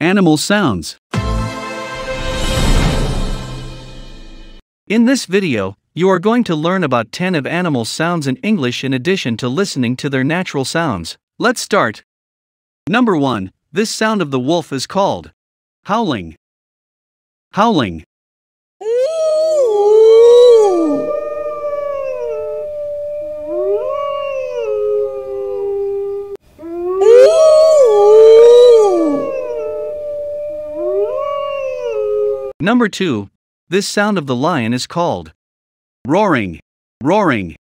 Animal sounds. In this video, you are going to learn about 10 of animal sounds in English in addition to listening to their natural sounds. Let's start. Number 1. This sound of the wolf is called howling. Howling. Number 2. This sound of the lion is called roaring. Roaring.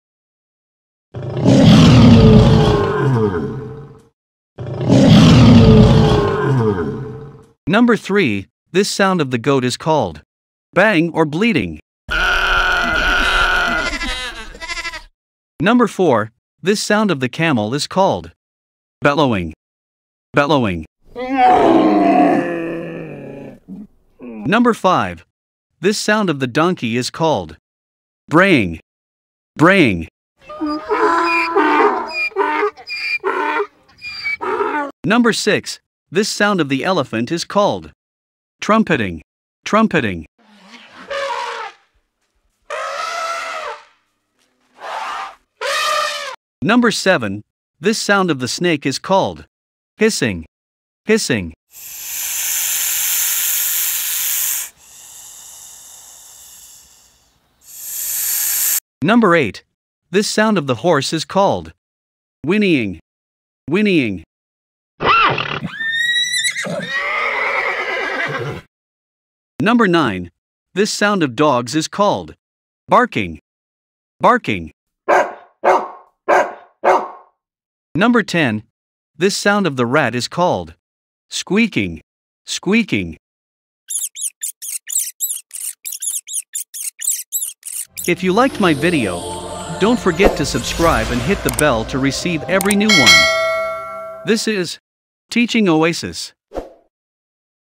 Number 3. This sound of the goat is called baying or bleating. Number 4. This sound of the camel is called bellowing. Bellowing. Number 5. This sound of the donkey is called braying. Braying. Number 6. This sound of the elephant is called trumpeting. Trumpeting. Number 7. This sound of the snake is called hissing. Hissing. Number 8. This sound of the horse is called whinnying. Whinnying. Number 9. This sound of dogs is called barking. Barking. Number 10. This sound of the rat is called squeaking. Squeaking. If you liked my video, don't forget to subscribe and hit the bell to receive every new one. This is Teaching Oasis.